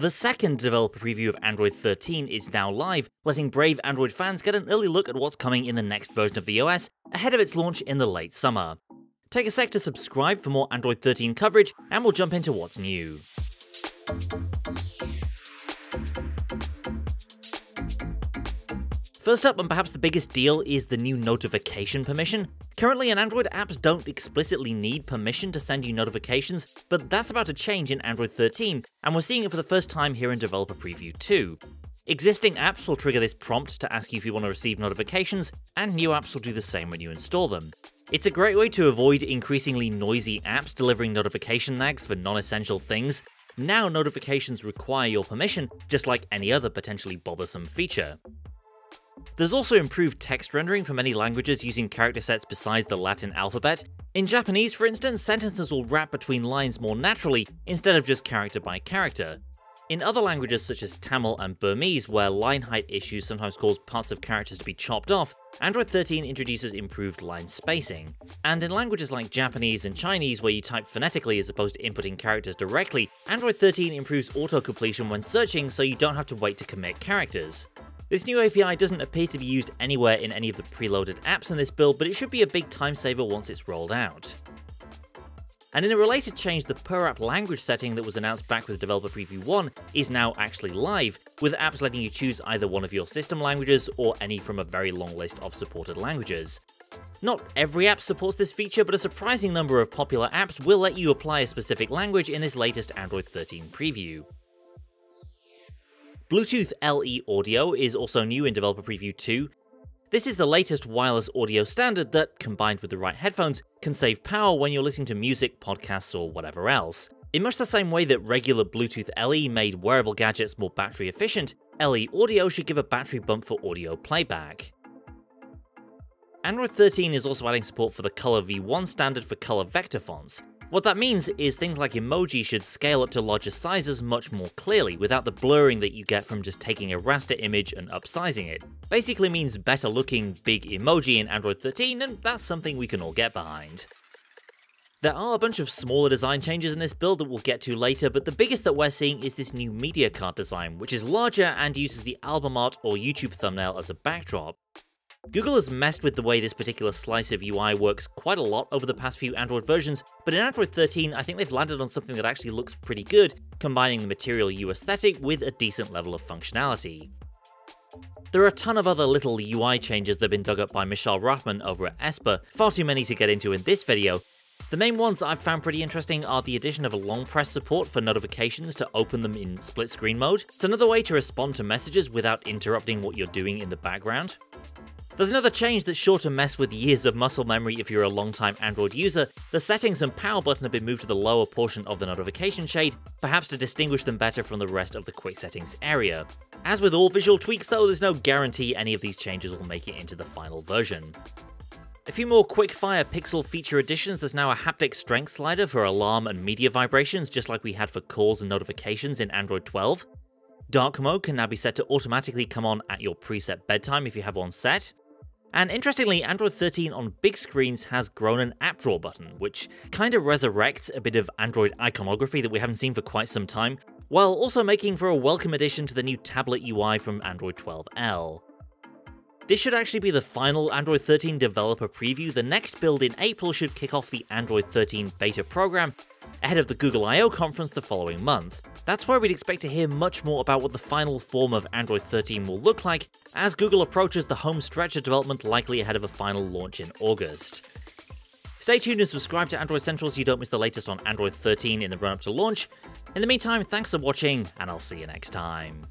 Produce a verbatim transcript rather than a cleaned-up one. The second developer preview of Android thirteen is now live, letting brave Android fans get an early look at what's coming in the next version of the O S ahead of its launch in the late summer. Take a sec to subscribe for more Android thirteen coverage, and we'll jump into what's new. First up, and perhaps the biggest deal, is the new notification permission. Currently, in Android, apps don't explicitly need permission to send you notifications, but that's about to change in Android thirteen, and we're seeing it for the first time here in Developer Preview two. Existing apps will trigger this prompt to ask you if you want to receive notifications, and new apps will do the same when you install them. It's a great way to avoid increasingly noisy apps delivering notification nags for non-essential things. Now, notifications require your permission, just like any other potentially bothersome feature. There's also improved text rendering for many languages using character sets besides the Latin alphabet. In Japanese, for instance, sentences will wrap between lines more naturally instead of just character by character. In other languages such as Tamil and Burmese, where line height issues sometimes cause parts of characters to be chopped off, Android thirteen introduces improved line spacing. And in languages like Japanese and Chinese, where you type phonetically as opposed to inputting characters directly, Android thirteen improves auto-completion when searching, so you don't have to wait to commit characters. This new A P I doesn't appear to be used anywhere in any of the preloaded apps in this build, but it should be a big time saver once it's rolled out. And in a related change, the per-app language setting that was announced back with Developer Preview one is now actually live, with apps letting you choose either one of your system languages or any from a very long list of supported languages. Not every app supports this feature, but a surprising number of popular apps will let you apply a specific language in this latest Android thirteen preview. Bluetooth L E Audio is also new in Developer Preview two. This is the latest wireless audio standard that, combined with the right headphones, can save power when you're listening to music, podcasts, or whatever else. In much the same way that regular Bluetooth L E made wearable gadgets more battery efficient, L E Audio should give a battery bump for audio playback. Android thirteen is also adding support for the Color V one standard for color vector fonts. What that means is things like emoji should scale up to larger sizes much more clearly, without the blurring that you get from just taking a raster image and upsizing it. Basically means better looking big emoji in Android thirteen, and that's something we can all get behind. There are a bunch of smaller design changes in this build that we'll get to later, but the biggest that we're seeing is this new media card design, which is larger and uses the album art or YouTube thumbnail as a backdrop. Google has messed with the way this particular slice of U I works quite a lot over the past few Android versions, but in Android thirteen I think they've landed on something that actually looks pretty good, combining the Material U aesthetic with a decent level of functionality. There are a ton of other little U I changes that have been dug up by Mishaal Rahman over at Esper, far too many to get into in this video. The main ones I've found pretty interesting are the addition of a long press support for notifications to open them in split screen mode. It's another way to respond to messages without interrupting what you're doing in the background. There's another change that's sure to mess with years of muscle memory if you're a long-time Android user. The settings and power button have been moved to the lower portion of the notification shade, perhaps to distinguish them better from the rest of the quick settings area. As with all visual tweaks though, there's no guarantee any of these changes will make it into the final version. A few more quick-fire pixel feature additions. There's now a haptic strength slider for alarm and media vibrations, just like we had for calls and notifications in Android twelve. Dark mode can now be set to automatically come on at your preset bedtime if you have one set. And interestingly, Android thirteen on big screens has grown an app drawer button, which kind of resurrects a bit of Android iconography that we haven't seen for quite some time, while also making for a welcome addition to the new tablet U I from Android twelve L. This should actually be the final Android thirteen developer preview. The next build in April should kick off the Android thirteen beta program ahead of the Google I O conference the following month. That's where we'd expect to hear much more about what the final form of Android thirteen will look like, as Google approaches the home stretch of development, likely ahead of a final launch in August. Stay tuned and subscribe to Android Central so you don't miss the latest on Android thirteen in the run-up to launch. In the meantime, thanks for watching, and I'll see you next time.